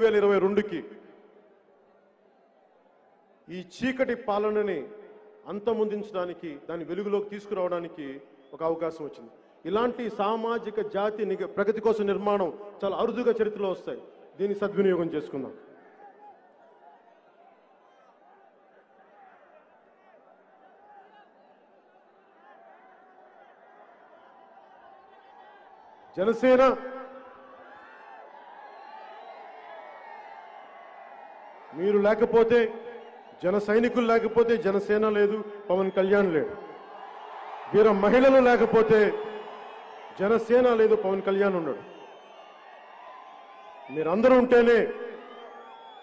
2022 की चीकटी पालननी अंतमొందించడానికి దాని వెలుగులోకి తీసుకురావడానికి ఒక అవకాశం వచ్చింది। ఇలాంటి సామాజిక జాతి ప్రగతి కోసం నిర్మాణం చాలా అరుదుగా చరిత్రలో వస్తాయి। దీని సద్వినియోగం చేసుకుందాం। జనసేన మీరు లేకపోతే जन सैनिकुलु लेकपोते जनसेना लेदु, पवन कल्याण लेदु। वीर महिळलु लेकपोते जनसेना लेदु, पवन कल्याण उन्नाडु। मीरंदरू उंटेने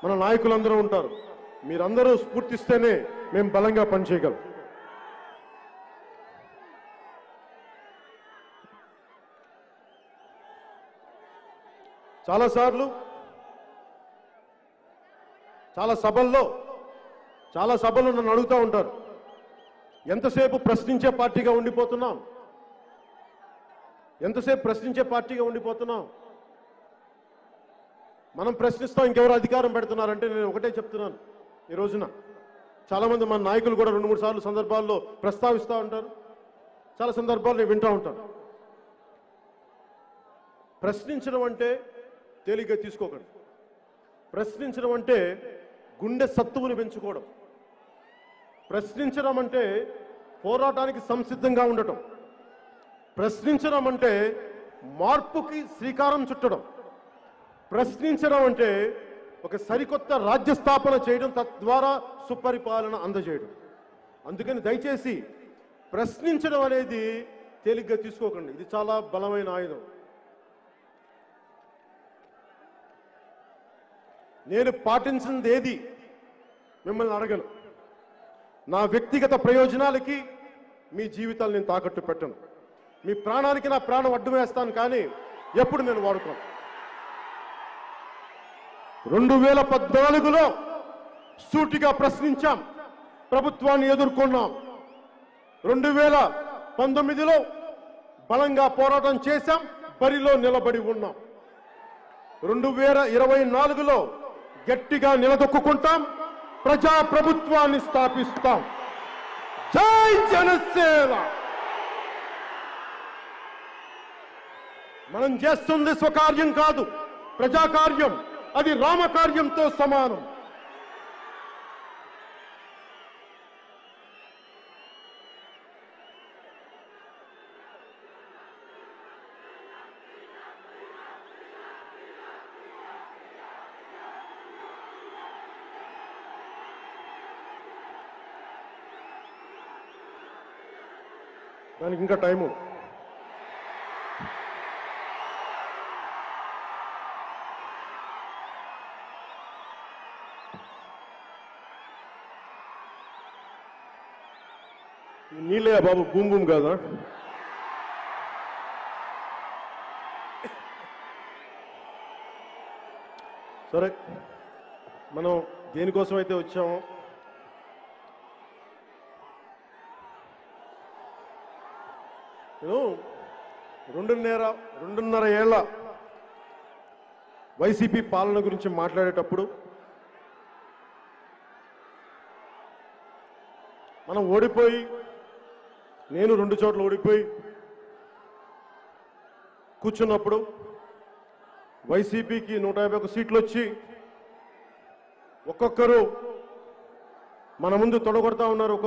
मन नायकुलंदरू उंटारु। मीरंदरू स्फूर्तिस्तेने मेमु बलंगा पनि चेयगलम। చాలా సభల్లో నన్ను అడుగుతా ఉంటారు, ఎంతసేపు ప్రశ్నించే పార్టీగా ఉండిపోతున్నాం, మనం ప్రశ్నిస్తాం, ఇంకెవరు అధికారం పెడుతున్నారంటే నేను ఒకటే చెప్తున్నాను। ఈ రోజున చాలా మంది మన నాయకులు కూడా రెండు మూడు సార్లు సందర్భాల్లో ప్రస్తావిస్తా ఉంటారు, చాలా సందర్భాల్లో నేను వింటా ఉంటాను। ప్రశ్నించడం అంటే తేలిగ్గా తీసుకోకండి, ప్రశ్నించడం అంటే గుండె సత్తువుని పెంచుకోవడం, ప్రశ్నించడం అంటే పోరాటానికి సంసిద్ధంగా ఉండటం, ప్రశ్నించడం అంటే మార్పుకి శ్రీకారం చుట్టడం, ప్రశ్నించడం అంటే ఒక సరికొత్త రాజ్య స్థాపన చేయడం, తద్వారా సుపరిపాలన అందజేయడం। అందుకని దయచేసి ప్రశ్నించడం అనేది తేలిగ్గా తీసుకోకండి, ఇది చాలా బలమైన ఆయుధం। నేను పాటించింది ఏది మిమ్మల్ని అడగను, నా వ్యక్తిగత ప్రయోజనాలకి మీ జీవితాలు నేను తాకట్టు పెట్టను, మీ ప్రాణానికి నా ప్రాణం అడ్డు వేస్తాను కానీ ఎప్పుడు నేను వాడుకోను। 2014లో సూటిగా ప్రశ్నించాం, ప్రభుత్వాన్ని ఎదుర్కొన్నాం, 2019లో బలంగా పోరాటం చేశాం, బరిలో నిలబడి ఉన్నాం, 2024లో గట్టిగా నిలదొక్కుకుంటాం, ప్రజా ప్రభుత్వాన్ని స్థాపిస్తాం। జై జనసేన! మనం చేస్తుంది స్వకార్యం కాదు, ప్రజాకార్యం, అది రామకార్యంతో సమానం। దానికి ఇంకా టైము। నీళ్ళే బాబు, భూమి భూమి కాదా? సరే, మనం దేనికోసం అయితే వచ్చామో, రెండున్నర ఏళ్ల వైసీపీ పాలన గురించి మాట్లాడేటప్పుడు మనం ఓడిపోయి, నేను 2 చోట్ల ఓడిపోయి కూర్చున్నప్పుడు వైసీపీకి 151 సీట్లు వచ్చి ఒక్కొక్కరు మన ముందు తొడగొడతా ఉన్నారు।